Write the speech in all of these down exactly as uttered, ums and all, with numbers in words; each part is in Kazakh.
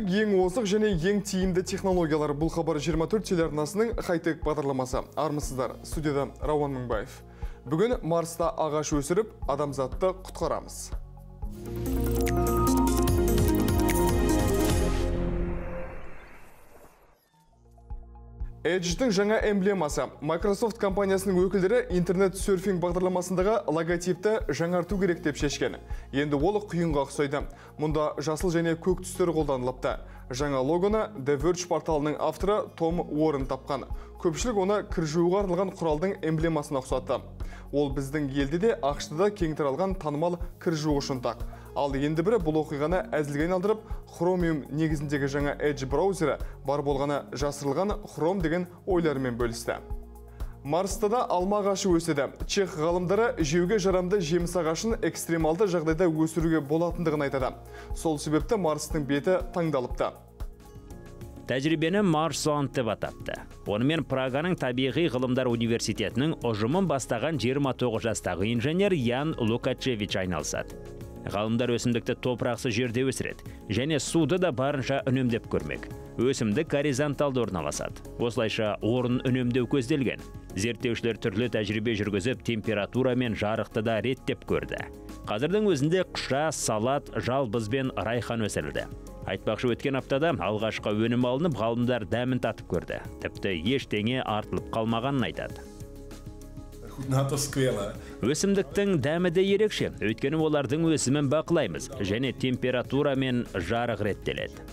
үздік, ең озық және ең тиімді технологиялар. Бұл Қабар жиырма төрт телеарнасының хай-тек бағдарламасы. Армысыздар, студияда Рауан Мүнбаев. Бүгін Марста ағаш өсіріп, адамзатты құтқарамыз. Эдж-тің жаңа эмблемасы. Microsoft компаниясының өкілдері интернет-серфинг бағдарламасындағы логотипті жаңарту керек деп шешкен. Енді ол құйынға ұқсайды. Мұнда жасыл және көк түстер қолданылыпты. Жаңа логоны The Verge порталының авторы Том Орен тапқан. Көпшілік оны кіржуға арналған құралдың эмблемасына ұқсатты. Ол біздің елде де ақшыда кең таралған танымал кіржу үшін тақ. Ал енді бірі бұл оқиғаны әзілге айналдырып, Chromium негізіндегі жаңа Edge браузері бар болғаны жасырылған Chrome деген ойлармен бөлісті. Марста да алма ағашы өседі. Чех ғалымдары жеуге жарамды жеміс ағашын экстремалды жағдайда өсіруге болатындығын айтады. Сол себепті Марстың беті таңдалыпты. Тәжірибені Марш деп атапты. Онымен Праганың табиғи ғылымдар университетінің ұжымын бастаған жиырма тоғыз жастағы инженер Ян Лукачевич айналысады. Ғалымдар өсімдікті топырақсы жерде өсіреді, және суды да барынша үнемдеп көрмек. Өсімдік горизонталды орналасады. Осылайша орын үнемдеу көзделген. Зерттеушілер түрлі тәжірибе жүргізіп, температура мен жарықты да реттеп көрді. Қазірдің өзінде қыша, салат, жалбыз бен райхан өсірілді. Айтпақшы, өткен аптада алғашқа өнім алынып, ғалымдар дәмін татып көрді. Тіпті ештеңе артылып қалмағанын айтады. Өсімдіктің дәмі де ерекше, өйткені олардың өсімін бақылаймыз, және температура мен жарық реттеледі.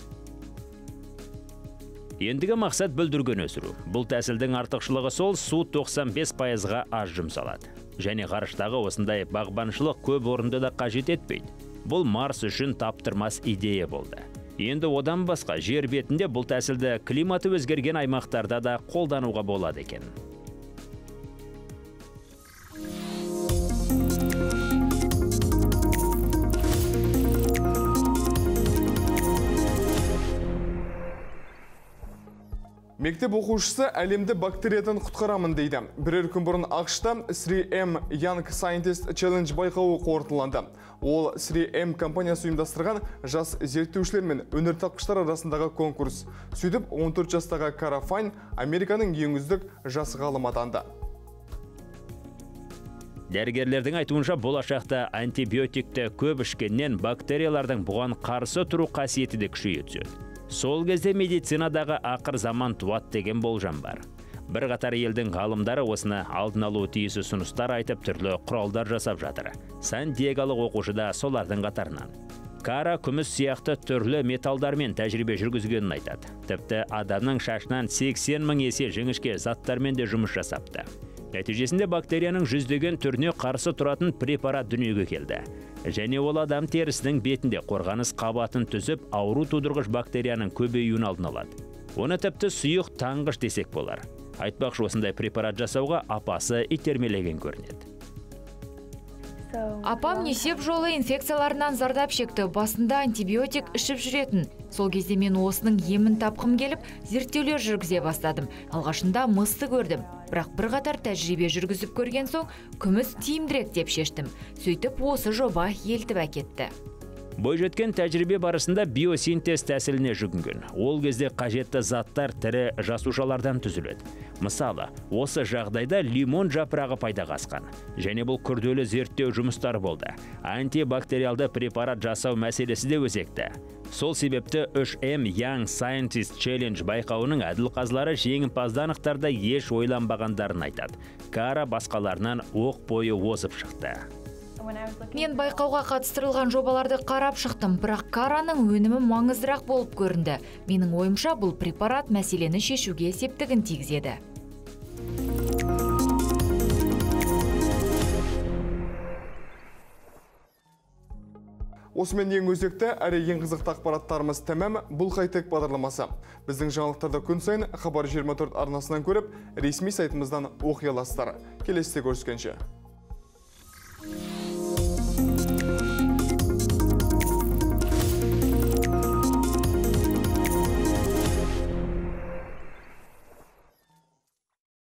Ендігі мақсат бүлдірген өсіру. Бұл тәсілдің артықшылығы сол, су тоқсан бес пайызға аз жұмсалады. Және ғарыштағы осындай бағбаншылық көп орынды да қажет етпейді. Бұл Марс үшін таптырмас идея болды. Енді одан басқа жер бетінде бұл тәсілді климаты өзгерген аймақтарда да қолдануға болады екен. Мектеп оқушысы әлемді бактериядан құтқарамын дейді. Бірер күн бұрын ақшта три эм Young Scientist Challenge байқауы қорытыланды. Ол три эм компаниясы ұйымдастырған жас зерттеушілер мен өнертапқыштар арасындағы конкурс. Сөйтіп он төрт жастағы Карафайн Американың ең үздік жас ғалым атанды. Дәрігерлердің айтуынша, болашақта антибиотикті көп ішкеннен бактериялардың бұған қарсы тұру қасиеті де күшейе түседі. Сол кезде медицинадағы ақыр заман туат деген болжам бар. Бір қатар елдің ғалымдары осыны алдын алу тиісі ұсыныстар айтып, түрлі құралдар жасап жатыр. Сан-Диеголық оқушы да солардың қатарынан. Кара күміс сияқты түрлі металдармен тәжірибе жүргізгенін айтады. Тіпті адамның шашынан сексен мың есе жіңішке заттармен де жұмыс жасапты. Нәтижесінде бактерияның жүздеген түріне қарсы тұратын препарат дүниеге келді. Және ол адам терісінің бетінде қорғаныс қабатын түзіп, ауру тудырғыш бактерияның көбеюін алдын алады. Оны тіпті сұйық таңғыш десек болар. Айтпақшы, осындай препарат жасауға апасы итермелеген көрінеді. Апам несеп жолы инфекцияларынан зардап шекті, басында антибиотик ішіп жүретін. Сол кезде мен осының емін тапқым келіп, зерттеулер жүргізе бастадым. Алғашында мысты көрдім. Бірақ бір қатар тәжірибе жүргізіп көрген соң, күміс тиімдірек деп шештім. Сөйтіп осы жоба елтіп әкетті. Бойжеткен тәжірибе барысында биосинтез тәсіліне жүгінген. Ол кезде қажетті заттар тірі жасушалардан түзіледі. Мысалы, осы жағдайда лимон жапырағы пайдаға асқан. Және бұл күрделі зерттеу жұмыстары болды. Антибактериалды препарат жасау мәселесі де өзекті. Сол себепті үш эм Young Scientist Challenge байқауының әділ қазылары жеңімпазданықтарда еш ойланбағандарын айтады. Кара басқаларынан оқ бойы озып шықты. Мен байқауға қатыстырылған жобаларды қарап шықтым, бірақ Караның өнімі маңыздырақ болып көрінді. Менің ойымша, бұл препарат мәселені шешуге септігін тигізеді. Осымен ең өзекті әрі ең қызықты ақпараттарымыз тәмәм. Бұл хай-тек бағдарламасы. Біздің жаңалықтарды күн сайын Қабар жиырма төрт арнасынан көріп, ресми сайтымыздан оқи аласыздар. Келесіде көріскенше.